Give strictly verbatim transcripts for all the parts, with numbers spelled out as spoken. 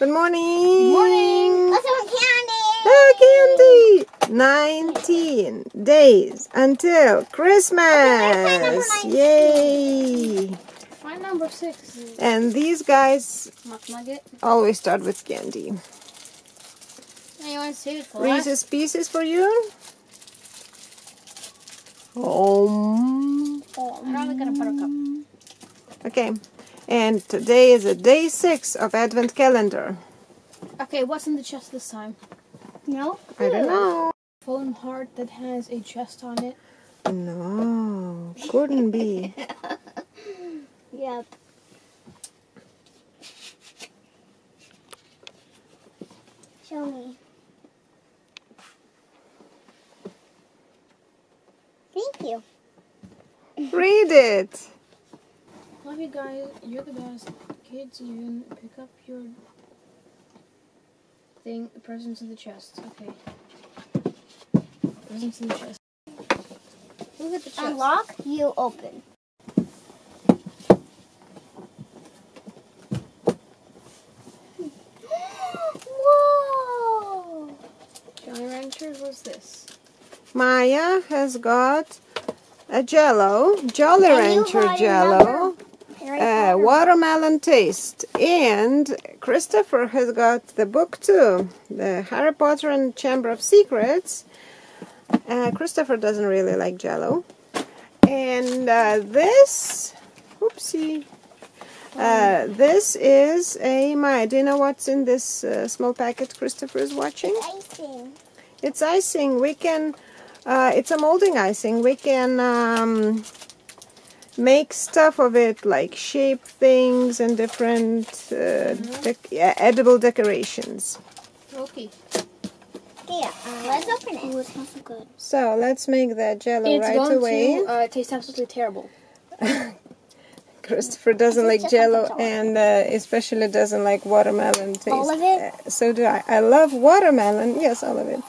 Good morning. Good morning. Let's have candy. Oh, candy. nineteen days until Christmas. Okay, yay. My number six. And these guys always start with candy. Hey, you want to see it for Reese's Pieces for you? Oh. Oh, I'm probably going to put a cup. Okay. And today is a day six of Advent calendar. Okay, what's in the chest this time? No? I don't know. Phone heart that has a chest on it? No, couldn't be. Yep. Show me. Thank you. Read it. Love you guys. You're the best. Kids, even pick up your thing. Presents in the chest. Okay. Presents in the chest. Look at the chest. Unlock. You open. What's this? Maya has got a Jello, Jolly Rancher Jello, a watermelon taste, and Christopher has got the book too, the Harry Potter and the Chamber of Secrets. Uh, Christopher doesn't really like Jello, and uh, this, oopsie, uh, this is a Maya. Do you know what's in this uh, small packet? Christopher is watching. It's icing. We can, uh, it's a molding icing. We can um, make stuff of it, like shape things and different uh, mm-hmm. dec yeah, edible decorations. Okay. Yeah, uh, let's open it. Ooh, it smells so good. So let's make that Jello it's right going away. It uh, tastes absolutely terrible. Christopher doesn't like Jello, and uh, especially doesn't like watermelon taste. All of it? Uh, so do I. I love watermelon. Yes, all of it.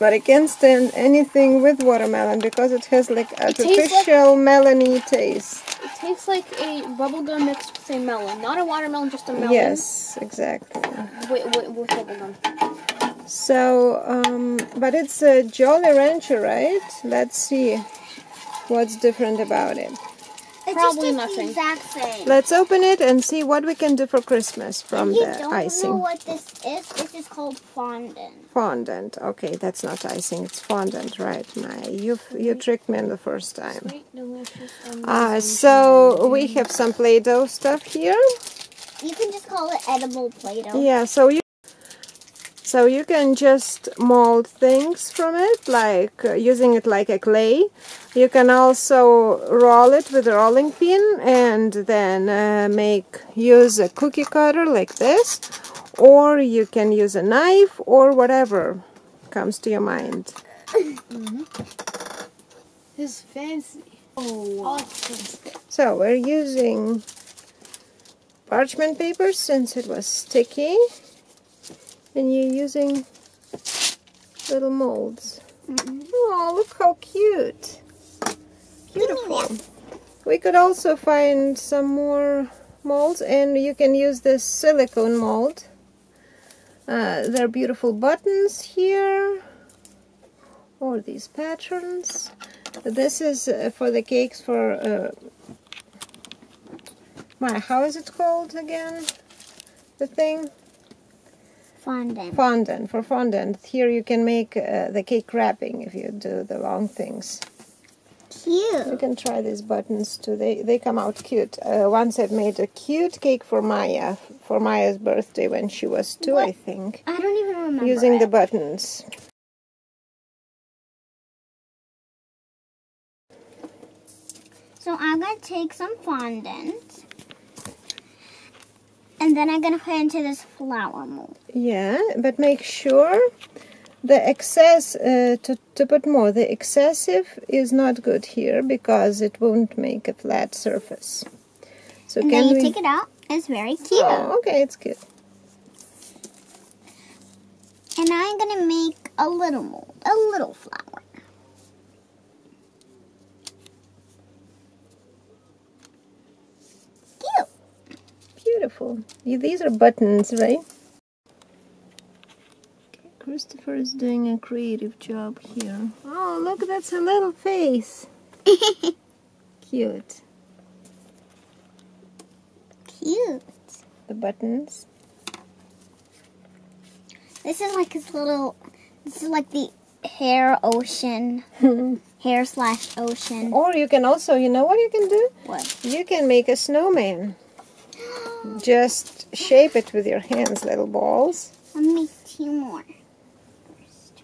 But I can't stand anything with watermelon because it has like artificial like, melony taste. It tastes like a bubblegum mixed with a melon. Not a watermelon, just a melon. Yes, exactly. Wait, wait, with bubblegum. So, um, but it's a Jolly Rancher, right? Let's see what's different about it. It's probably nothing. Exact same. Let's open it and see what we can do for Christmas from the icing. I don't know what this is. This is called fondant. Fondant. Okay, that's not icing. It's fondant, right, Maya? You you tricked me on the first time. Sweet, delicious, uh, so we have some Play-Doh stuff here. You can just call it edible Play-Doh. Yeah. So you. So you can just mold things from it, like uh, using it like a clay. You can also roll it with a rolling pin and then uh, make use a cookie cutter like this. Or you can use a knife or whatever comes to your mind. Mm-hmm. This is fancy. Oh, awesome. So we're using parchment paper since it was sticky. And you're using little molds. Mm-hmm. Oh, look how cute! Beautiful. We could also find some more molds, and you can use this silicone mold. Uh, there are beautiful buttons here, or these patterns. This is uh, for the cakes for uh, my. How is it called again? The thing. Fondant. Fondant, for fondant. Here you can make uh, the cake wrapping if you do the long things. Cute. You can try these buttons too. They, they come out cute. Uh, once I've made a cute cake for Maya, for Maya's birthday when she was two, what? I think. I don't even remember using it. The buttons. So I'm going to take some fondant. And then I'm going to put it into this flour mold. Yeah, but make sure the excess, uh, to, to put more, the excessive is not good here because it won't make a flat surface. So and can then you we... take it out. It's very cute. Oh, okay, it's cute. And now I'm going to make a little mold, a little flour. beautiful. Yeah, these are buttons, right? Okay, Christopher is doing a creative job here. Oh, look, that's a little face. Cute. Cute. The buttons. This is like his little, this is like the hair ocean. Hair slash ocean. Or you can also, you know what you can do? What? You can make a snowman. Just shape it with your hands, little balls. Let me make two more. First.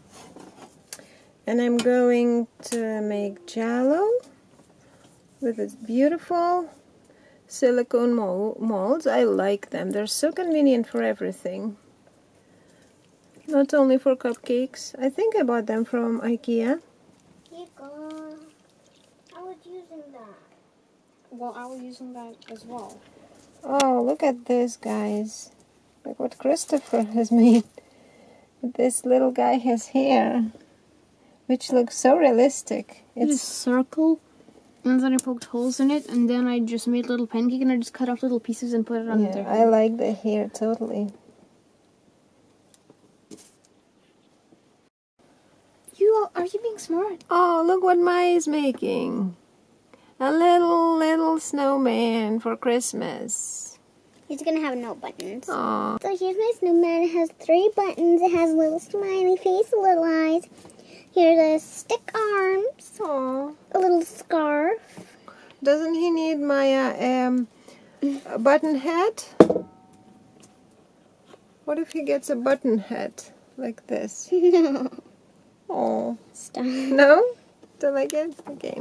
And I'm going to make Jell-O with its beautiful silicone molds. I like them. They're so convenient for everything. Not only for cupcakes. I think I bought them from IKEA. I was using that. Well, I was using that as well. Oh, look at this, guys. Look what Christopher has made. This little guy has hair, which looks so realistic. It's, it's a circle, and then I poked holes in it, and then I just made a little pancake, and I just cut off little pieces and put it on yeah, there. I like the hair, totally. You are you being smart? Oh, look what Maya's making. A little, little snowman for Christmas. He's gonna have no buttons. Aww. So here's my snowman. It has three buttons. It has a little smiley face, little eyes. Here's a stick arms. Aww. A little scarf. Doesn't he need Maya um, a button hat? What if he gets a button hat like this? No. Oh, stop. No? Don't like it? Okay.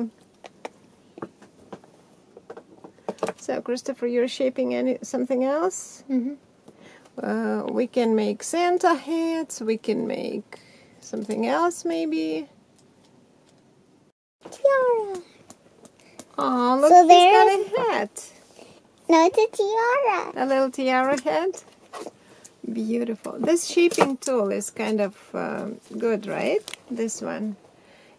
So, Christopher, you're shaping any, something else? Mm-hmm. Uh, we can make Santa hats. We can make something else, maybe. Tiara. Oh, look, so there's... he's got a hat. No, it's a tiara. A little tiara hat. Beautiful. This shaping tool is kind of um, good, right? This one.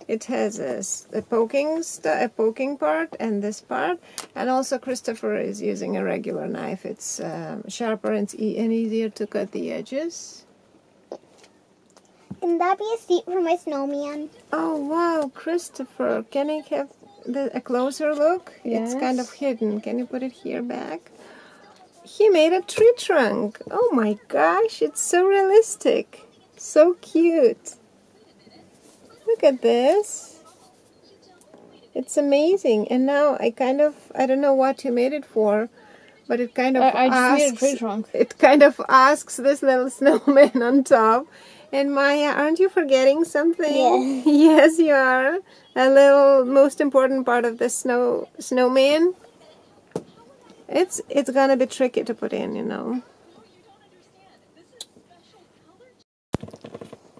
It has a, a poking a poking part and this part. And also Christopher is using a regular knife. It's um, sharper and, e and easier to cut the edges. Can that be a seat for my snowman? Oh, wow, Christopher. Can I have the, a closer look? Yes. It's kind of hidden. Can you put it here back? He made a tree trunk. Oh my gosh, it's so realistic. So cute. Look at this. It's amazing. And now I kind of, I don't know what you made it for, but it kind of I, I asks, just made a tree trunk. It kind of asks this little snowman on top. And Maya, aren't you forgetting something? Yeah. Yes, you are. A little most important part of the snow snowman. It's it's gonna be tricky to put in, you know.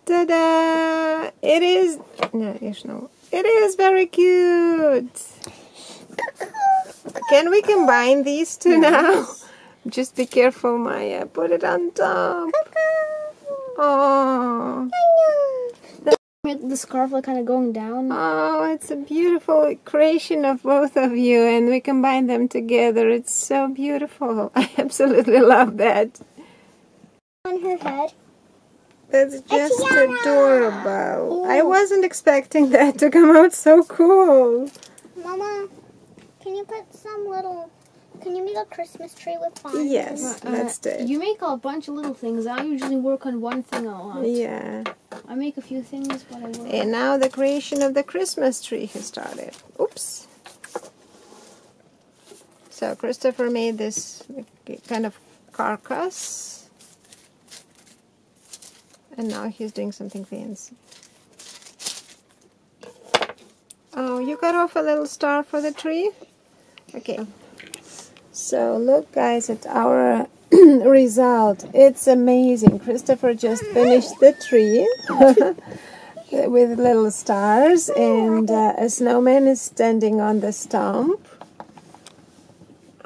Ta-da! It is no, yes, no. It is very cute. Can we combine these two yes. now? Just be careful, Maya. Put it on top. Oh. The scarf like kind of going down. Oh, it's a beautiful creation of both of you, and we combine them together. It's so beautiful. I absolutely love that. On her head. That's just adorable. Ooh. I wasn't expecting that to come out so cool. Mama, can you put some little... Can you make a Christmas tree with vines? Yes, uh, let's do it. You make a bunch of little things. I usually work on one thing a lot. Yeah. I make a few things, but I work. And now the creation of the Christmas tree has started. Oops. So Christopher made this kind of carcass. And now he's doing something fancy. Oh, you cut off a little star for the tree? Okay. So look, guys, at our result. It's amazing. Christopher just finished the tree with little stars, and uh, a snowman is standing on the stump.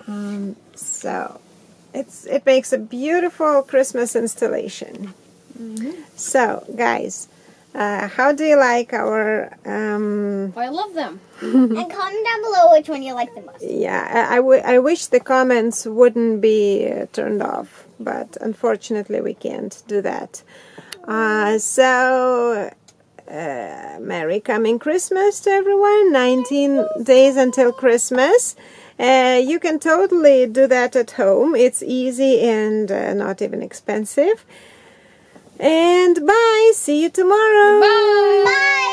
Um, so it's it makes a beautiful Christmas installation. Mm-hmm. So, guys, Uh, how do you like our... Um... I love them. And comment down below which one you like the most. Yeah, I, I, w I wish the comments wouldn't be uh, turned off, but unfortunately we can't do that. Uh, so, uh, Merry coming Christmas to everyone. nineteen days until Christmas. Uh, you can totally do that at home. It's easy and uh, not even expensive. And bye! See you tomorrow! Bye! Bye!